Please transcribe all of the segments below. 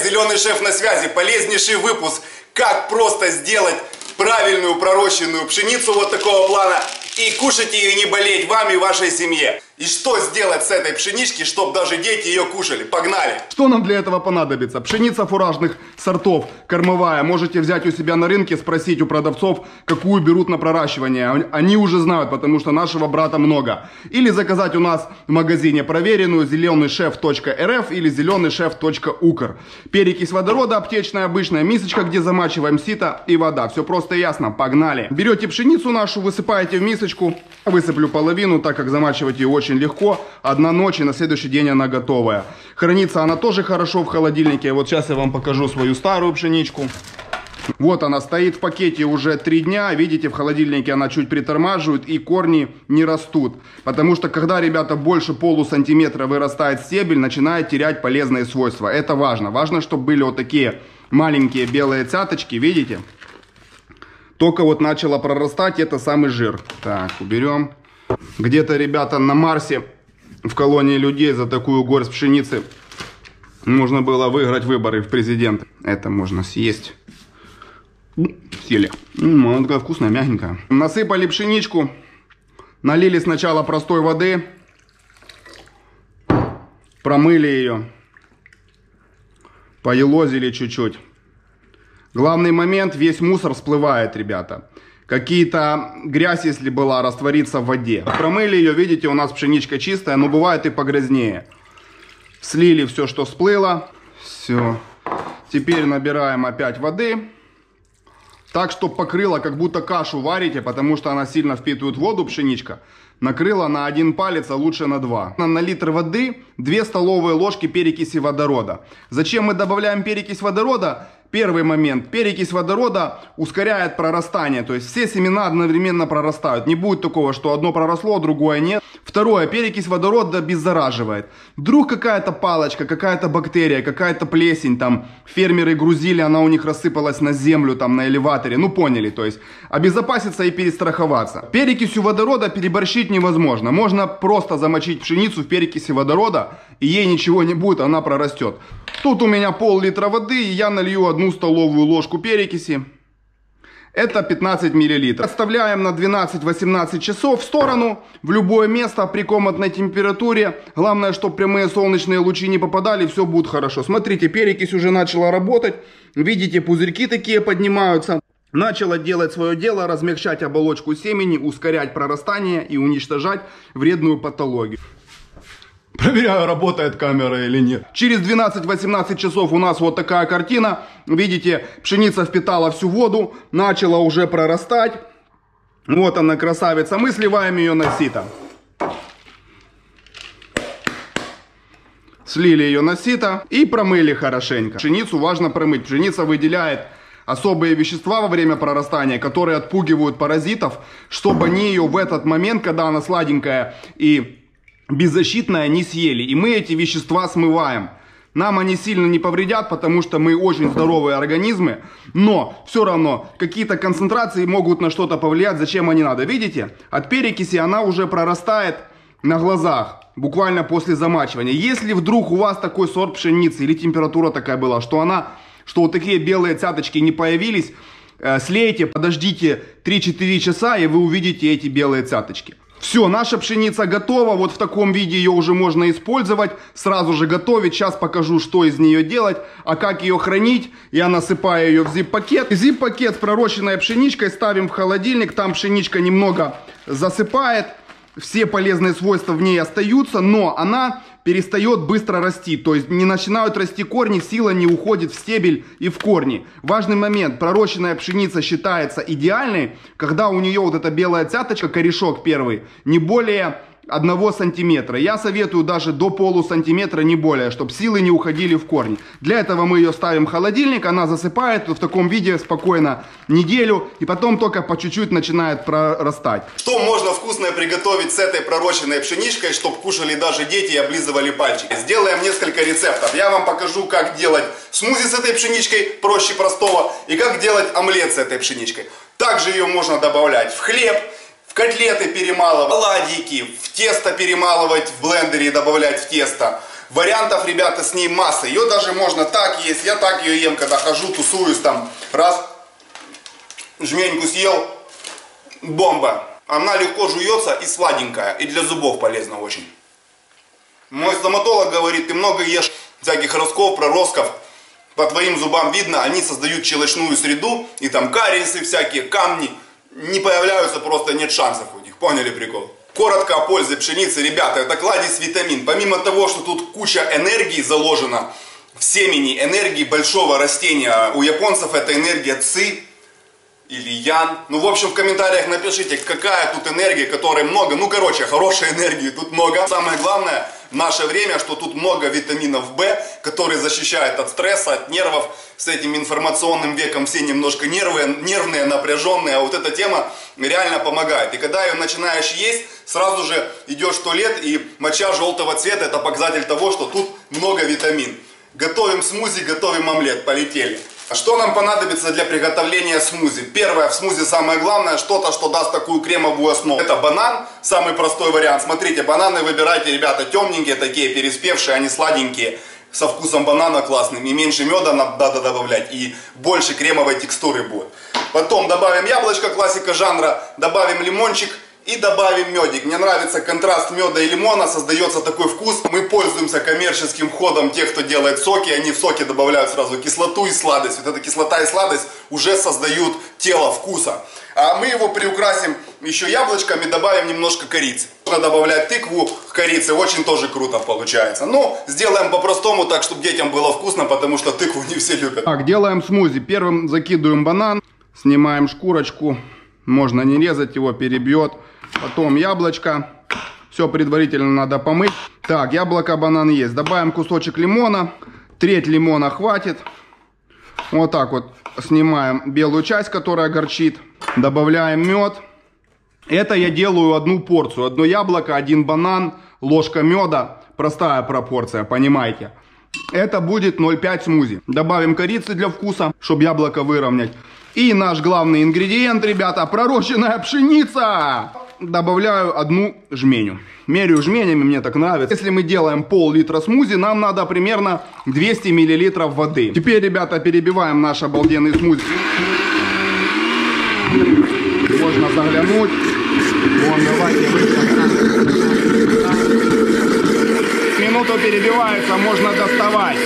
Всех, Зеленый шеф на связи. Полезнейший выпуск, как просто сделать правильную пророщенную пшеницу вот такого плана и кушать ее, и не болеть вам и вашей семье. И что сделать с этой пшенички, чтобы даже дети ее кушали. Погнали! Что нам для этого понадобится? Пшеница фуражных сортов, кормовая. Можете взять у себя на рынке, спросить у продавцов, какую берут на проращивание. Они уже знают, потому что нашего брата много. Или заказать у нас в магазине проверенную зеленый шеф.рф или зеленый шеф.укр. Перекись водорода аптечная, обычная мисочка, где замачиваем сито и вода. Все просто и ясно. Погнали! Берете пшеницу нашу, высыпаете в мисочку. Высыплю половину, так как замачивать ее очень легко, одна ночь, и на следующий день она готовая. Хранится она тоже хорошо в холодильнике. Вот сейчас я вам покажу свою старую пшеничку. Вот она стоит в пакете уже 3 дня. Видите, в холодильнике она чуть притормаживает и корни не растут. Потому что когда, ребята, больше полусантиметра вырастает стебель, начинает терять полезные свойства. Это важно. Важно, чтобы были вот такие маленькие белые цяточки. Видите? Только вот начала прорастать, это самый жир. Так, уберем. Где-то, ребята, на Марсе, в колонии людей, за такую горсть пшеницы можно было выиграть выборы в президенты. Это можно съесть. Съели. Она такая вкусная, мягенькая. Насыпали пшеничку. Налили сначала простой воды. Промыли ее. Поелозили чуть-чуть. Главный момент, весь мусор всплывает, ребята. Какие-то грязь, если была, растворится в воде. Промыли ее, видите, у нас пшеничка чистая, но бывает и погрязнее. Слили все, что всплыло. Все. Теперь набираем опять воды. Так, чтобы покрыло, как будто кашу варите, потому что она сильно впитывает воду, пшеничка. Накрыла на 1 палец, а лучше на 2. На литр воды 2 столовые ложки перекиси водорода. Зачем мы добавляем перекись водорода? Первый момент. Перекись водорода ускоряет прорастание. То есть все семена одновременно прорастают. Не будет такого, что одно проросло, а другое нет. Второе. Перекись водорода обеззараживает. Вдруг какая-то палочка, какая-то бактерия, какая-то плесень. Там фермеры грузили, она у них рассыпалась на землю, там на элеваторе. Ну поняли. То есть обезопаситься и перестраховаться. Перекисью водорода переборщить невозможно. Можно просто замочить пшеницу в перекиси водорода. И ей ничего не будет, она прорастет. Тут у меня пол-литра воды, и я налью одну 1 столовую ложку перекиси. Это 15 мл. Оставляем на 12-18 часов в сторону, в любое место, при комнатной температуре. Главное, чтобы прямые солнечные лучи не попадали, все будет хорошо. Смотрите, перекись уже начала работать. Видите, пузырьки такие поднимаются. Начала делать свое дело, размягчать оболочку семени, ускорять прорастание и уничтожать вредную патологию. Проверяю, работает камера или нет. Через 12-18 часов у нас вот такая картина. Видите, пшеница впитала всю воду, начала уже прорастать. Вот она, красавица. Мы сливаем ее на сито. Слили ее на сито и промыли хорошенько. Пшеницу важно промыть. Пшеница выделяет особые вещества во время прорастания, которые отпугивают паразитов, чтобы они ее в этот момент, когда она сладенькая и беззащитные они съели, и мы эти вещества смываем. Нам они сильно не повредят, потому что мы очень здоровые организмы, но все равно какие-то концентрации могут на что-то повлиять, зачем они надо. Видите, от перекиси она уже прорастает на глазах, буквально после замачивания. Если вдруг у вас такой сорт пшеницы или температура такая была, что вот такие белые цяточки не появились, слейте, подождите 3-4 часа, и вы увидите эти белые цяточки. Все, наша пшеница готова, вот в таком виде ее уже можно использовать, сразу же готовить. Сейчас покажу, что из нее делать, а как ее хранить. Я насыпаю ее в зип-пакет. Зип-пакет с пророщенной пшеничкой ставим в холодильник, там пшеничка немного засыпает, все полезные свойства в ней остаются, но она перестает быстро расти, то есть не начинают расти корни, сила не уходит в стебель и в корни. Важный момент, пророщенная пшеница считается идеальной, когда у нее вот эта белая цяточка, корешок первый, не более 1 сантиметра. Я советую даже до полусантиметра, не более, чтобы силы не уходили в корни. Для этого мы ее ставим в холодильник, она засыпает в таком виде спокойно неделю, и потом только по чуть-чуть начинает прорастать. Что можно вкусное приготовить с этой пророщенной пшеничкой, чтобы кушали даже дети и облизывали пальчики? Сделаем несколько рецептов. Я вам покажу, как делать смузи с этой пшеничкой, проще простого, и как делать омлет с этой пшеничкой. Также ее можно добавлять в хлеб, в котлеты перемалывать, оладьи, в тесто перемалывать в блендере и добавлять в тесто. Вариантов, ребята, с ней масса. Ее даже можно так есть. Я так ее ем, когда хожу, тусуюсь там. Раз, жменьку съел, бомба. Она легко жуется и сладенькая. И для зубов полезна очень. Мой стоматолог говорит, ты много ешь всяких ростков, проростков. По твоим зубам видно, они создают щелочную среду. И там кариесы всякие, камни. Не появляются, просто нет шансов у них. Поняли прикол? Коротко о пользе пшеницы, ребята, это кладезь витамин. Помимо того, что тут куча энергии заложена в семени, энергии большого растения. У японцев это энергия ци или ян. Ну, в общем, в комментариях напишите, какая тут энергия, которой много. Ну, короче, хорошей энергии тут много. Самое главное в наше время, что тут много витаминов В, которые защищают от стресса, от нервов. С этим информационным веком все немножко нервные, напряженные. А вот эта тема реально помогает. И когда ее начинаешь есть, сразу же идешь в туалет, и моча желтого цвета — это показатель того, что тут много витамин. Готовим смузи, готовим омлет. Полетели. Что нам понадобится для приготовления смузи? Первое, в смузи самое главное, что-то, что даст такую кремовую основу. Это банан, самый простой вариант. Смотрите, бананы выбирайте, ребята, темненькие такие, переспевшие, они сладенькие, со вкусом банана классным. И меньше меда надо добавлять, и больше кремовой текстуры будет. Потом добавим яблочко, классика жанра, добавим лимончик и добавим медик. Мне нравится контраст меда и лимона, создается такой вкус. Мы пользуемся коммерческим ходом тех, кто делает соки. Они в соки добавляют сразу кислоту и сладость. Вот эта кислота и сладость уже создают тело вкуса. А мы его приукрасим еще яблочками, добавим немножко корицы. Можно добавлять тыкву к корице, очень тоже круто получается. Ну, сделаем по-простому так, чтобы детям было вкусно, потому что тыкву не все любят. Так, делаем смузи. Первым закидываем банан, снимаем шкурочку. Можно не резать его, перебьет. Потом яблочко. Все предварительно надо помыть. Так, яблоко, банан есть. Добавим кусочек лимона. Треть лимона хватит. Вот так вот снимаем белую часть, которая горчит. Добавляем мед. Это я делаю одну порцию. Одно яблоко, один банан, ложка меда. Простая пропорция, понимаете. Это будет 0,5 смузи. Добавим корицы для вкуса, чтобы яблоко выровнять. И наш главный ингредиент, ребята, пророщенная пшеница. Добавляю одну жменю. Меряю жменями, мне так нравится. Если мы делаем пол-литра смузи, нам надо примерно 200 мл воды. Теперь, ребята, перебиваем наш обалденный смузи. Можно заглянуть. Вон, давайте выйдем. Минуту перебивается, можно доставать.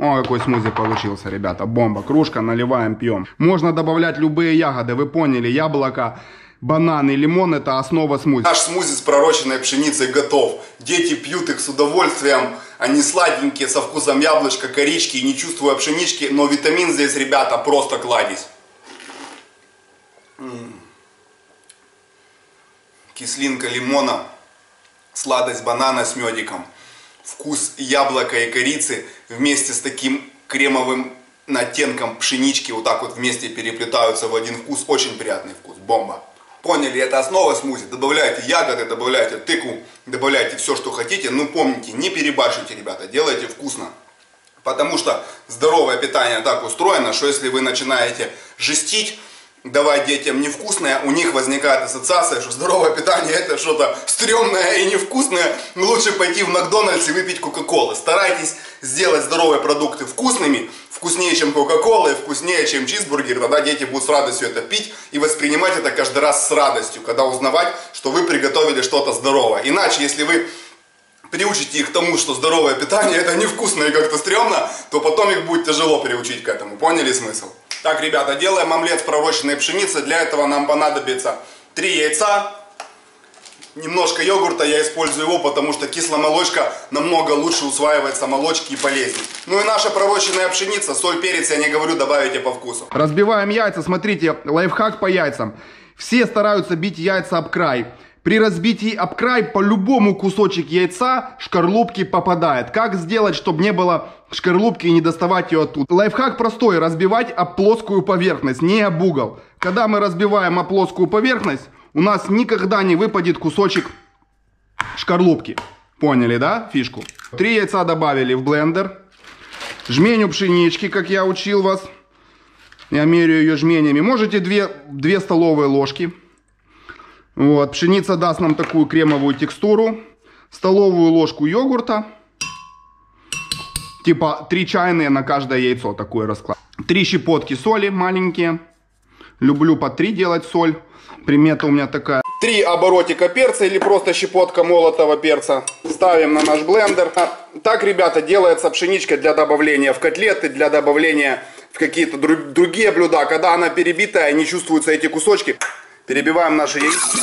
О, какой смузи получился, ребята. Бомба. Кружка, наливаем, пьем. Можно добавлять любые ягоды, вы поняли. Яблоко, банан и лимон — это основа смузи. Наш смузи с пророщенной пшеницей готов. Дети пьют их с удовольствием. Они сладенькие, со вкусом яблочка, корички, не чувствуя пшенички. Но витамин здесь, ребята, просто кладезь. Кислинка лимона, сладость банана с медиком. Вкус яблока и корицы вместе с таким кремовым оттенком пшенички вот так вот вместе переплетаются в один вкус. Очень приятный вкус. Бомба. Поняли? Это основа смузи. Добавляйте ягоды, добавляйте тыкву, добавляйте все, что хотите. Но помните, не перебарщите, ребята. Делайте вкусно. Потому что здоровое питание так устроено, что если вы начинаете жестить, давать детям невкусное, у них возникает ассоциация, что здоровое питание — это что-то стрёмное и невкусное. Лучше пойти в Макдональдс и выпить кока-колы. Старайтесь сделать здоровые продукты вкусными, вкуснее, чем кока-кола, и вкуснее, чем чизбургер. Тогда дети будут с радостью это пить и воспринимать это каждый раз с радостью, когда узнавать, что вы приготовили что-то здоровое. Иначе, если вы приучите их к тому, что здоровое питание — это невкусно и как-то стрёмно, то потом их будет тяжело приучить к этому. Поняли смысл? Так, ребята, делаем омлет с пророщенной пшеницей. Для этого нам понадобится 3 яйца, немножко йогурта. Я использую его, потому что кисломолочка намного лучше усваивается, молочки и полезнее. Ну и наша пророщенная пшеница. Соль, перец, я не говорю, добавите по вкусу. Разбиваем яйца. Смотрите, лайфхак по яйцам. Все стараются бить яйца об край. При разбитии об край по любому кусочек яйца шкарлупки попадает. Как сделать, чтобы не было шкарлупки и не доставать ее оттуда? Лайфхак простой. Разбивать об плоскую поверхность, не об угол. Когда мы разбиваем об плоскую поверхность, у нас никогда не выпадет кусочек шкарлупки. Поняли, да, фишку? 3 яйца добавили в блендер. Жменю пшенички, как я учил вас. Я меряю ее жменями. Можете 2 столовые ложки. Вот, пшеница даст нам такую кремовую текстуру. Столовую ложку йогурта. Типа 3 чайные на каждое яйцо, такой расклад. 3 щепотки соли маленькие. Люблю по 3 делать соль. Примета у меня такая. 3 оборотика перца или просто щепотка молотого перца. Ставим на наш блендер. Так, ребята, делается пшеничка для добавления в котлеты, для добавления в какие-то другие блюда. Когда она перебитая, не чувствуются эти кусочки. Перебиваем наши яйца.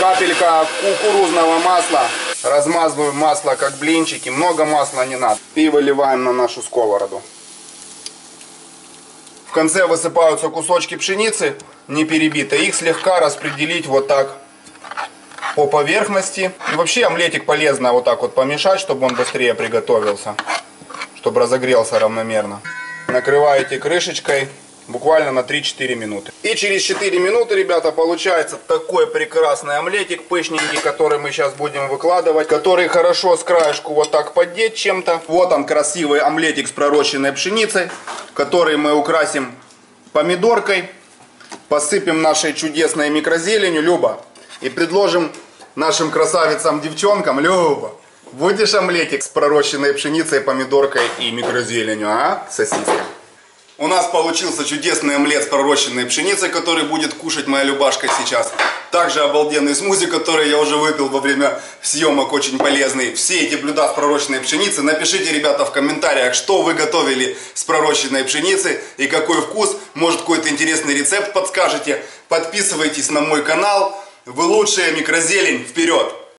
Капелька кукурузного масла. Размазываем масло как блинчики. Много масла не надо. И выливаем на нашу сковороду. В конце высыпаются кусочки пшеницы, не перебитые. Их слегка распределить вот так по поверхности. И вообще омлетик полезно вот так вот помешать, чтобы он быстрее приготовился. Чтобы разогрелся равномерно. Накрываете крышечкой. Буквально на 3-4 минуты. И через 4 минуты, ребята, получается такой прекрасный омлетик, пышненький, который мы сейчас будем выкладывать. Который хорошо с краешку вот так поддеть чем-то. Вот он, красивый омлетик с пророщенной пшеницей, который мы украсим помидоркой. Посыпем нашей чудесной микрозеленью, Люба. И предложим нашим красавицам-девчонкам, Люба, будешь омлетик с пророщенной пшеницей, помидоркой и микрозеленью, а? Сосиска. У нас получился чудесный омлет с пророщенной пшеницей, который будет кушать моя Любашка сейчас. Также обалденный смузи, который я уже выпил во время съемок, очень полезный. Все эти блюда с пророщенной пшеницей. Напишите, ребята, в комментариях, что вы готовили с пророщенной пшеницей и какой вкус. Может, какой-то интересный рецепт подскажете. Подписывайтесь на мой канал. Вы лучшие, микрозелень, вперед!